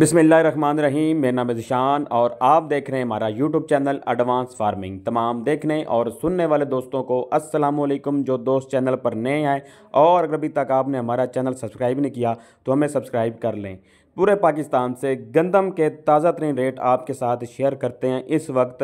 बिस्मिल्लाहिर्रहमानिर्रहीम। मेरा नाम है निशान और आप देख रहे हैं हमारा YouTube चैनल एडवांस फार्मिंग। तमाम देखने और सुनने वाले दोस्तों को अस्सलामुअलैकुम। जो दोस्त चैनल पर नए आए और अगर अभी तक आपने हमारा चैनल सब्सक्राइब नहीं किया तो हमें सब्सक्राइब कर लें। पूरे पाकिस्तान से गंदम के ताज़ा तरीन रेट आपके साथ शेयर करते हैं। इस वक्त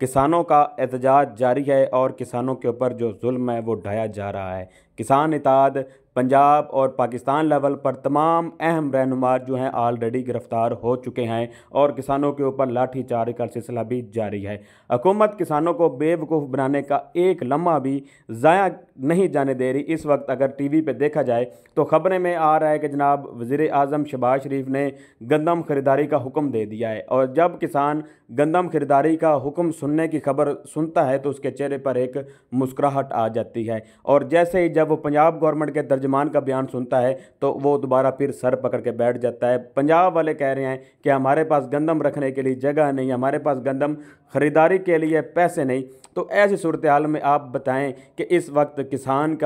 किसानों का एहतजाज जारी है और किसानों के ऊपर जो जुल्म है वो ढाया जा रहा है। किसान इताद पंजाब और पाकिस्तान लेवल पर तमाम अहम रहनुमा जो हैं ऑलरेडी गिरफ़्तार हो चुके हैं और किसानों के ऊपर लाठीचार्ज का सिलसिला भी जारी है। हुकूमत किसानों को बेवकूफ़ बनाने का एक लम्हा भी ज़ाया नहीं जाने दे रही। इस वक्त अगर टीवी पे देखा जाए तो ख़बरें में आ रहा है कि जनाब वज़ीर आज़म शहबाज शरीफ ने गंदम ख़रीदारी का हुक्म दे दिया है। और जब किसान गंदम ख़रीदारी का हुक्म सुनने की खबर सुनता है तो उसके चेहरे पर एक मुस्कुराहट आ जाती है और जैसे ही जब वो पंजाब गवर्नमेंट के तर्जुमान का बयान सुनता है तो वो दोबारा फिर सर पकड़ के बैठ जाता है। पंजाब वाले कह रहे हैं कि हमारे पास गंदम रखने के लिए जगह नहीं, हमारे पास गंदम ख़रीदारी के लिए पैसे नहीं। तो ऐसी सूरत हाल में आप बताएं कि इस वक्त किसान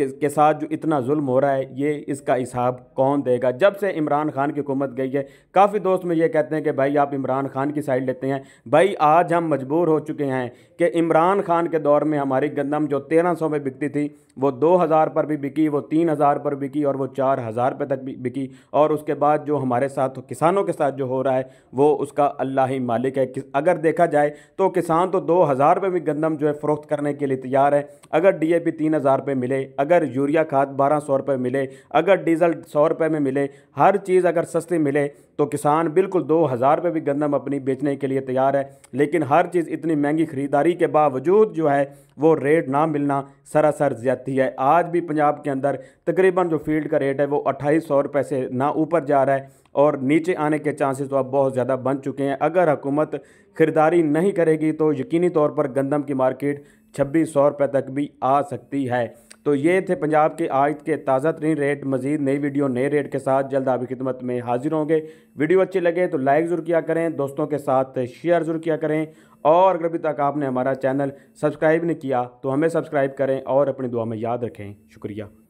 के साथ जो इतना जुल्म हो रहा है ये इसका हिसाब कौन देगा। जब से इमरान खान की हुकूमत गई है काफ़ी दोस्त मुझे ये कहते हैं कि भाई आप इमरान खान की साइड लेते हैं। भाई आज हम मजबूर हो चुके हैं कि इमरान खान के दौर में हमारी गंदम जो 1300 में बिकती थी वो 2000 पर भी बिकी, वो 3000 पर बिकी और वो 4000 रुपये तक भी बिकी। और उसके बाद जो हमारे साथ किसानों के साथ जो हो रहा है वो उसका अल्लाह ही मालिक है। अगर देखा जाए तो किसान तो 2000 रुपये भी गंदम जो है फ़रोख्त करने के लिए तैयार है। अगर DAP 3000 रुपये मिले, अगर यूरिया खाद 1200 रुपये मिले, अगर डीजल 100 रुपये में मिले, हर चीज़ अगर सस्ती मिले तो किसान बिल्कुल 2000 रुपये भी गंदम अपनी बेचने के लिए तैयार है। लेकिन हर चीज़ इतनी महंगी ख़रीदारी के बावजूद जो है वो रेट ना मिलना सरासर ज़्यादती है। आज भी पंजाब के अंदर तकरीबन जो फील्ड का रेट है वो 2800 रुपये से ना ऊपर जा रहा है और नीचे आने के चांसेस तो अब बहुत ज़्यादा बन चुके हैं। अगर हुकूमत ख़रीदारी नहीं करेगी तो यकीनी तौर पर गंदम की मार्केट 2600 रुपये तक भी आ सकती है। तो ये थे पंजाब के आज के ताज़ा तरीन रेट। मज़ीद नई वीडियो नए रेट के साथ जल्द आपकी खिदमत में हाजिर होंगे। वीडियो अच्छी लगे तो लाइक ज़रूर किया करें, दोस्तों के साथ शेयर ज़रूर किया करें और अगर अभी तक आपने हमारा चैनल सब्सक्राइब नहीं किया तो हमें सब्सक्राइब करें और अपनी दुआ में याद रखें। शुक्रिया।